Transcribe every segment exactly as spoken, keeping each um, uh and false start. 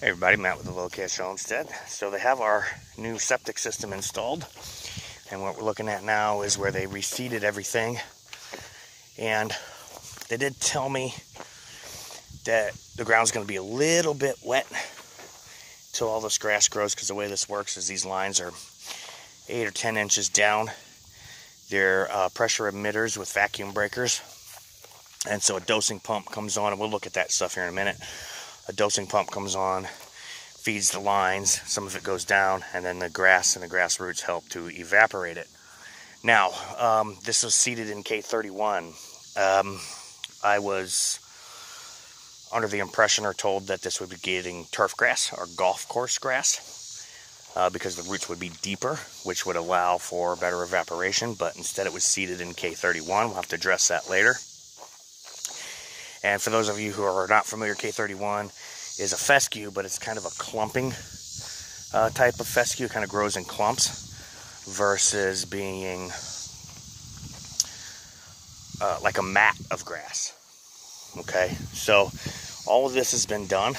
Hey everybody, Matt with the Low Cash Homestead. So they have our new septic system installed, and what we're looking at now is where they reseeded everything. And they did tell me that the ground's going to be a little bit wet till all this grass grows, because the way this works is these lines are eight or ten inches down. They're uh, pressure emitters with vacuum breakers, and so a dosing pump comes on, and we'll look at that stuff here in a minute. A dosing pump comes on, feeds the lines, some of it goes down, and then the grass and the grass roots help to evaporate it. Now, um, this was seeded in K thirty-one. Um, I was under the impression or told that this would be getting turf grass or golf course grass uh, because the roots would be deeper, which would allow for better evaporation, but instead it was seeded in K thirty-one. We'll have to address that later. And for those of you who are not familiar, K thirty-one is a fescue, but it's kind of a clumping uh, type of fescue. It kind of grows in clumps versus being uh, like a mat of grass. Okay, so all of this has been done.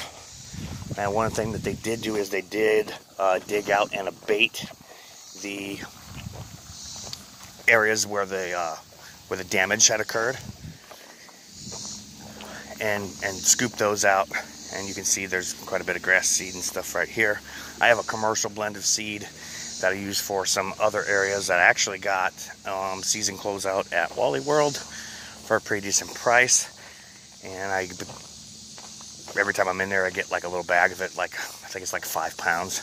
And one thing that they did do is they did uh, dig out and abate the areas where the, uh, where the damage had occurred. And, and scoop those out, and you can see there's quite a bit of grass seed and stuff right here. I have a commercial blend of seed that I use for some other areas that I actually got um, season closeout at Wally World for a pretty decent price. And I, every time I'm in there, I get like a little bag of it, like I think it's like five pounds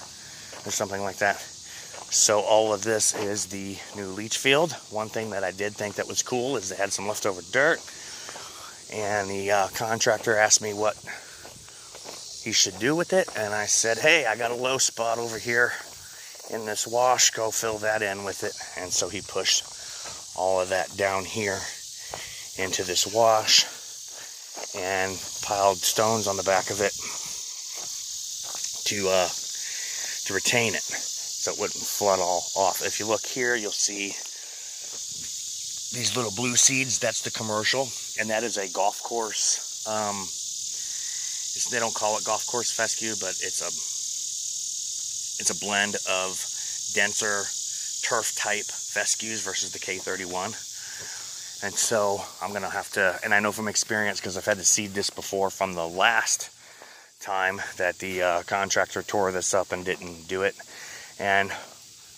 or something like that. So all of this is the new leach field. One thing that I did think that was cool is they had some leftover dirt. And the uh, contractor asked me what he should do with it. And I said, hey, I got a low spot over here in this wash. Go fill that in with it. And so he pushed all of that down here into this wash and piled stones on the back of it to, uh, to retain it so it wouldn't flood all off. If you look here, you'll see these little blue seeds. That's the commercial, and that is a golf course. Um, it's, they don't call it golf course fescue, but it's a it's a blend of denser turf type fescues versus the K thirty-one. And so I'm gonna have to, and I know from experience because I've had to seed this before from the last time that the uh, contractor tore this up and didn't do it, and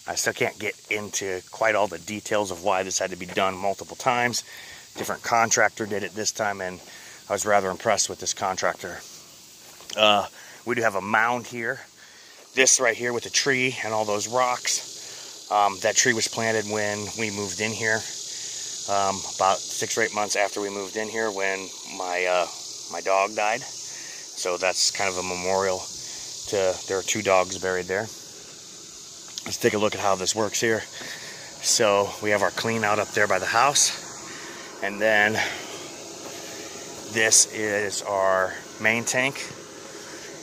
I still can't get into quite all the details of why this had to be done multiple times. Different contractor did it this time, and I was rather impressed with this contractor. Uh, we do have a mound here. This right here with the tree and all those rocks. Um, that tree was planted when we moved in here, um, about six or eight months after we moved in here when my, uh, my dog died. So that's kind of a memorial to, there are two dogs buried there. Let's take a look at how this works here. So we have our clean out up there by the house. And then this is our main tank.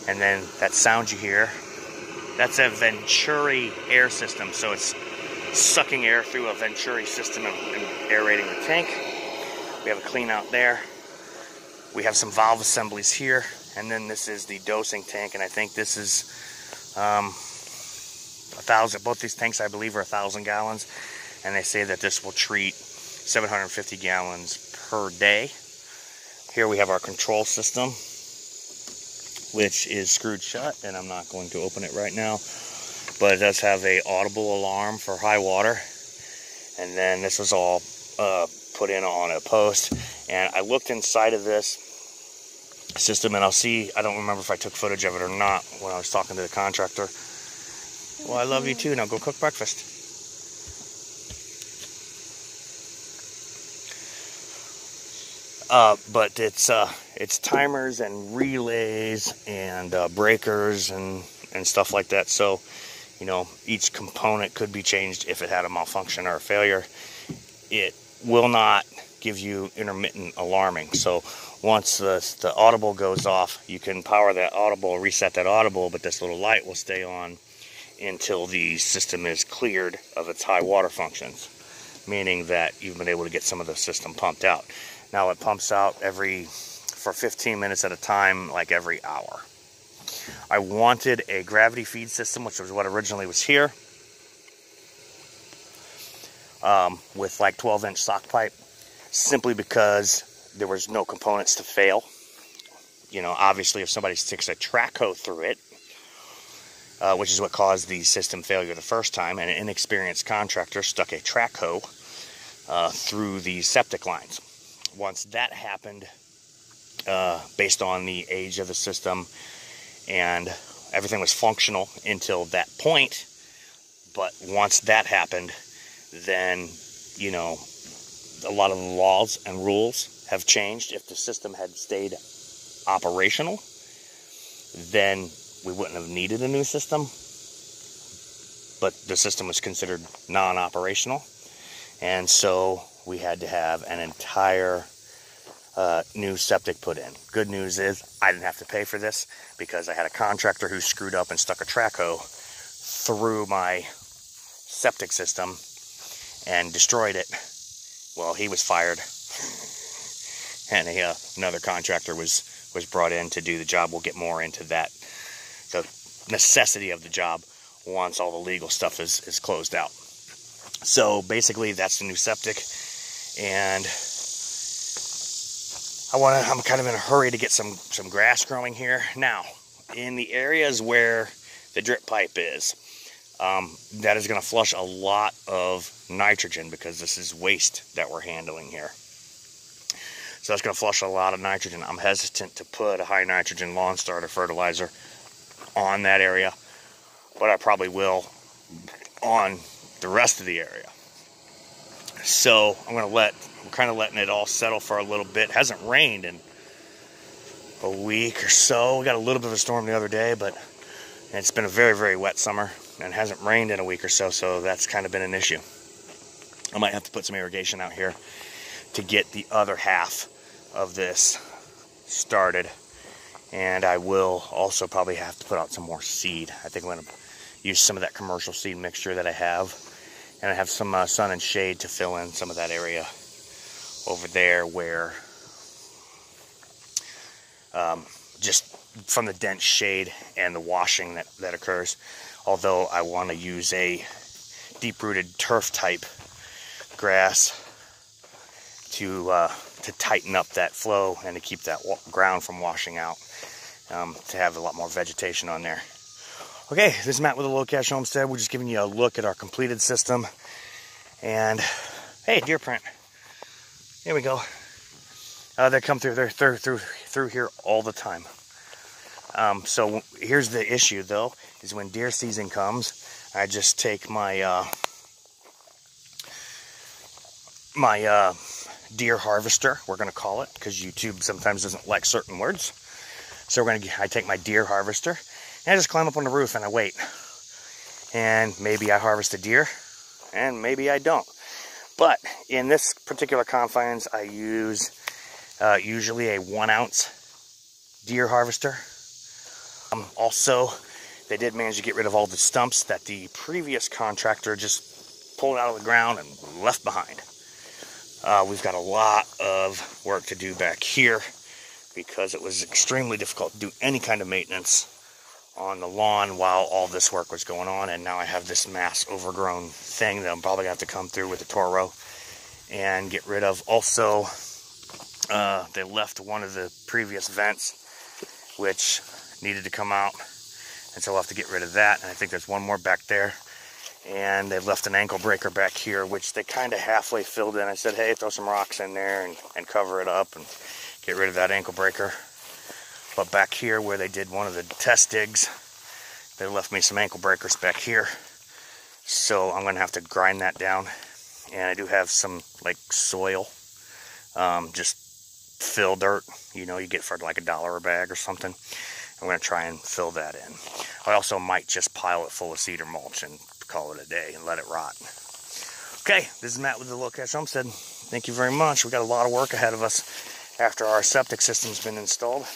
And then that sound you hear, that's a Venturi air system. So it's sucking air through a Venturi system and, and aerating the tank. We have a clean out there. We have some valve assemblies here. And then this is the dosing tank. And I think this is... Um, A thousand, both these tanks I believe are a thousand gallons, and they say that this will treat seven hundred fifty gallons per day. Here we have our control system, which is screwed shut, and I'm not going to open it right now, but it does have a audible alarm for high water. And then this was all uh, put in on a post, and I looked inside of this system, and I'll see, I don't remember if I took footage of it or not when I was talking to the contractor. Well, I love you too. Now go cook breakfast. Uh, but it's uh, it's timers and relays and uh, breakers and and stuff like that. So, you know, each component could be changed if it had a malfunction or a failure. It will not give you intermittent alarming. So once the, the audible goes off, you can power that audible, reset that audible, but this little light will stay on until the system is cleared of its high water functions, meaning that you've been able to get some of the system pumped out. Now it pumps out every, for fifteen minutes at a time, like every hour. I wanted a gravity feed system, which was what originally was here, um, with like twelve inch sock pipe, simply because there was no components to fail. You know, obviously if somebody sticks a track hoe through it, uh, which is what caused the system failure the first time, and an inexperienced contractor stuck a track hoe uh, through the septic lines. Once that happened, uh, based on the age of the system, and everything was functional until that point, but once that happened, then, you know, a lot of the laws and rules have changed. If the system had stayed operational, then we wouldn't have needed a new system, but the system was considered non-operational, and so we had to have an entire uh, new septic put in. Good news is I didn't have to pay for this, because I had a contractor who screwed up and stuck a track hoe through my septic system and destroyed it. Well, he was fired, and he, uh, another contractor was was brought in to do the job. We'll get more into that, the necessity of the job, once all the legal stuff is, is closed out. So basically, that's the new septic, and I want to, I'm kind of in a hurry to get some some grass growing here. Now, in the areas where the drip pipe is, Um, that is going to flush a lot of nitrogen, because this is waste that we're handling here. So that's going to flush a lot of nitrogen. I'm hesitant to put a high nitrogen lawn starter fertilizer on that area, but I probably will on the rest of the area. So I'm going to let, I'm kind of letting it all settle for a little bit. It hasn't rained in a week or so. We got a little bit of a storm the other day, but it's been a very, very wet summer. And it hasn't rained in a week or so, so that's kind of been an issue. I might have to put some irrigation out here to get the other half of this started. And I will also probably have to put out some more seed. I think I'm going to use some of that commercial seed mixture that I have. And I have some uh, sun and shade to fill in some of that area over there where um, just from the dense shade and the washing that, that occurs. Although I want to use a deep-rooted turf-type grass to uh, to tighten up that flow and to keep that ground from washing out, um, to have a lot more vegetation on there. Okay, this is Matt with the Low Cash Homestead. We're just giving you a look at our completed system. And, hey, deer print. Here we go. Uh, they come through, they're through, through, through here all the time. Um, so here's the issue, though, is when deer season comes, I just take my uh, my uh, deer harvester, we're going to call it, because YouTube sometimes doesn't like certain words. So we're going to, I take my deer harvester, and I just climb up on the roof and I wait. And maybe I harvest a deer, and maybe I don't. But in this particular confines, I use uh, usually a one ounce deer harvester. Um, also, they did manage to get rid of all the stumps that the previous contractor just pulled out of the ground and left behind. Uh, we've got a lot of work to do back here, because it was extremely difficult to do any kind of maintenance on the lawn while all this work was going on. And now I have this mass overgrown thing that I'm probably going to have to come through with the Toro and get rid of. Also, uh, they left one of the previous vents, which needed to come out, and so we'll have to get rid of that. And I think there's one more back there, and they've left an ankle breaker back here, which they kind of halfway filled in. I said, hey, throw some rocks in there and, and cover it up and get rid of that ankle breaker. But back here where they did one of the test digs, they left me some ankle breakers back here, so I'm gonna have to grind that down. And I do have some like soil, um, just fill dirt, you know, you get for like a dollar a bag or something. I'm going to try and fill that in. I also might just pile it full of cedar mulch and call it a day and let it rot. Okay, this is Matt with the Low Cash Homestead. Thank you very much. We've got a lot of work ahead of us after our septic system's been installed.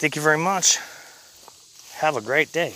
Thank you very much. Have a great day.